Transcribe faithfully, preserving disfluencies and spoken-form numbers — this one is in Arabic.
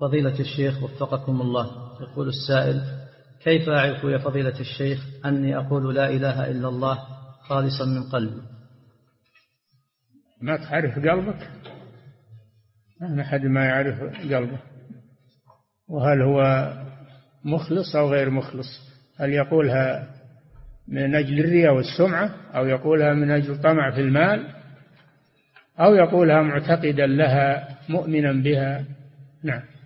فضيلة الشيخ وفقكم الله، يقول السائل: كيف أعرف يا فضيلة الشيخ أني أقول لا إله إلا الله خالصا من قلبي؟ ما تعرف قلبك؟ ما أحد ما يعرف قلبه، وهل هو مخلص أو غير مخلص، هل يقولها من أجل الرياء والسمعة، أو يقولها من أجل طمع في المال، أو يقولها معتقدا لها مؤمنا بها. نعم.